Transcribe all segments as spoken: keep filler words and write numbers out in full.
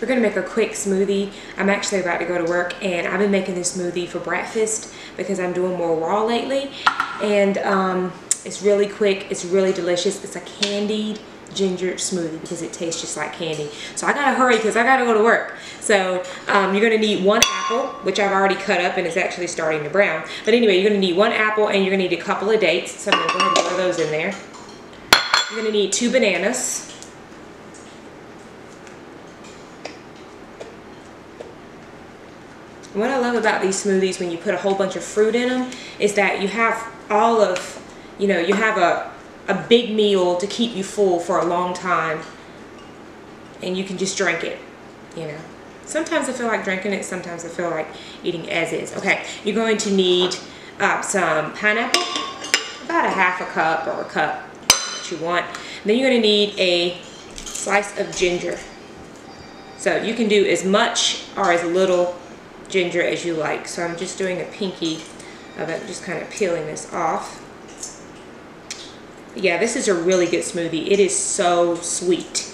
We're gonna make a quick smoothie. I'm actually about to go to work, and I've been making this smoothie for breakfast because I'm doing more raw lately. And um, it's really quick, it's really delicious. It's a candied ginger smoothie because it tastes just like candy. So I gotta hurry because I gotta go to work. So um, you're gonna need one apple, which I've already cut up and it's actually starting to brown. But anyway, you're gonna need one apple and you're gonna need a couple of dates. So I'm gonna go ahead and pour those in there. You're gonna need two bananas. What I love about these smoothies when you put a whole bunch of fruit in them is that you have all of, you know, you have a a big meal to keep you full for a long time, and you can just drink it, you know. Sometimes I feel like drinking it, sometimes I feel like eating as is. Okay, you're going to need uh, some pineapple, about a half a cup or a cup, what you want. And then you're gonna need a slice of ginger. So you can do as much or as little ginger as you like. So I'm just doing a pinky of it, just kind of peeling this off. Yeah, this is a really good smoothie. It is so sweet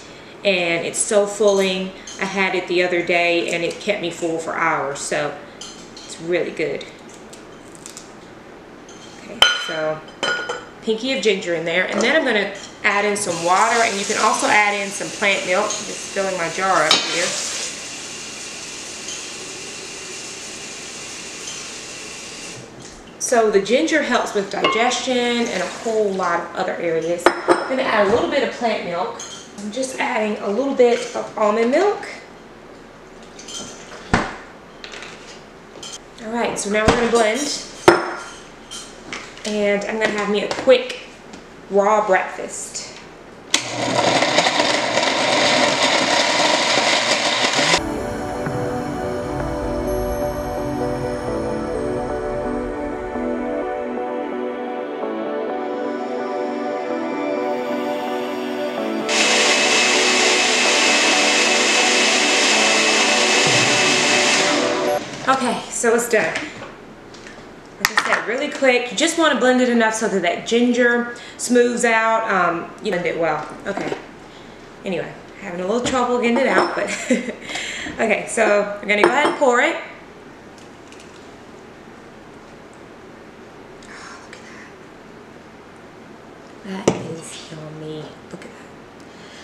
and it's so filling. I had it the other day and it kept me full for hours, so it's really good. Okay, so pinky of ginger in there, and then I'm gonna add in some water, and you can also add in some plant milk. I'm just filling my jar up here. So the ginger helps with digestion and a whole lot of other areas. I'm gonna add a little bit of plant milk. I'm just adding a little bit of almond milk. All right, so now we're gonna blend. And I'm gonna have me a quick raw breakfast. Okay, so it's done. Like I said, really quick. You just want to blend it enough so that that ginger smooths out. Um, you blend it well. Okay. Anyway, having a little trouble getting it out, but okay. So we're gonna go ahead and pour it. Oh, look at that. That is yummy. Look at that.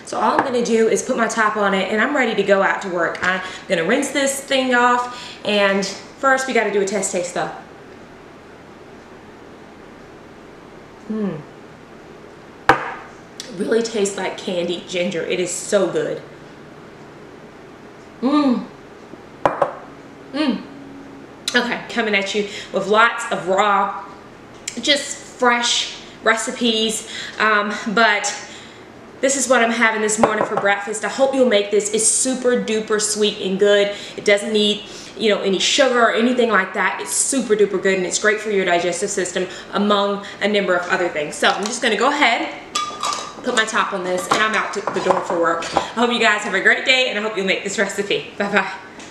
So all I'm gonna do is put my top on it, and I'm ready to go out to work. I'm gonna rinse this thing off, and first we gotta do a test taste though. Hmm. It really tastes like candied ginger. It is so good. Mmm. Mmm. Okay, coming at you with lots of raw, just fresh recipes, um, but this is what I'm having this morning for breakfast. I hope you'll make this. It's super duper sweet and good. It doesn't need, you know, any sugar or anything like that. It's super duper good, and it's great for your digestive system, among a number of other things. So I'm just gonna go ahead, put my top on this, and I'm out to the door for work. I hope you guys have a great day, and I hope you'll make this recipe. Bye-bye.